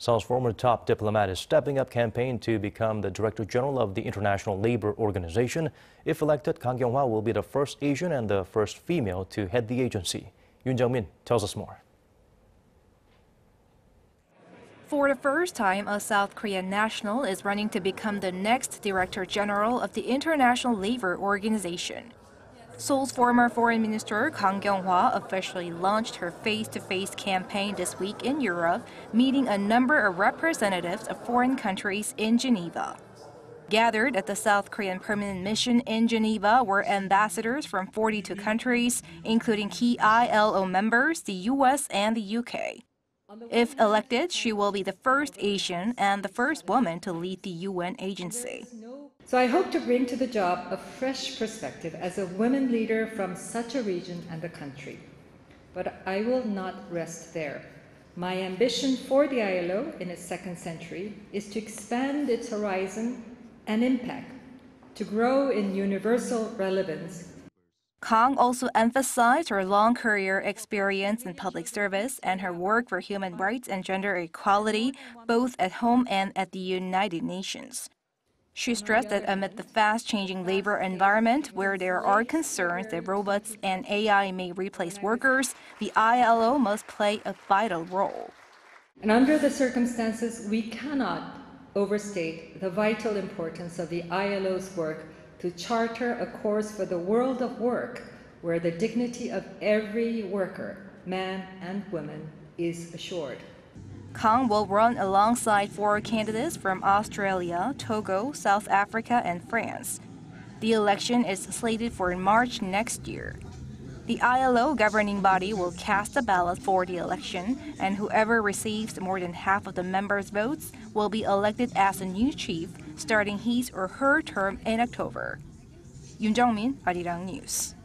Seoul's former top diplomat is stepping up campaign to become the Director General of the International Labour Organization. If elected, Kang Kyung-wha will be the first Asian and the first female to head the agency. Yoon Jung-min tells us more. For the first time, a South Korean national is running to become the next Director General of the International Labour Organization. Seoul's former Foreign Minister Kang Kyung-wha officially launched her face-to-face campaign this week in Europe, meeting a number of representatives of foreign countries in Geneva. Gathered at the South Korean permanent mission in Geneva were ambassadors from 42 countries, including key ILO members, the U.S. and the U.K. If elected, she will be the first Asian and the first woman to lead the UN agency. So I hope to bring to the job a fresh perspective as a women leader from such a region and a country. But I will not rest there. My ambition for the ILO in its second century is to expand its horizon and impact, to grow in universal relevance. Kang also emphasized her long career experience in public service and her work for human rights and gender equality, both at home and at the United Nations. She stressed that amid the fast-changing labor environment, where there are concerns that robots and AI may replace workers, the ILO must play a vital role. And under the circumstances, we cannot overstate the vital importance of the ILO's work to charter a course for the world of work, where the dignity of every worker, man and woman, is assured. Kang will run alongside four candidates from Australia, Togo, South Africa, and France. The election is slated for March next year. The ILO governing body will cast a ballot for the election, and whoever receives more than half of the members' votes will be elected as a new chief, starting his or her term in October. Yoon Jung-min, Arirang News.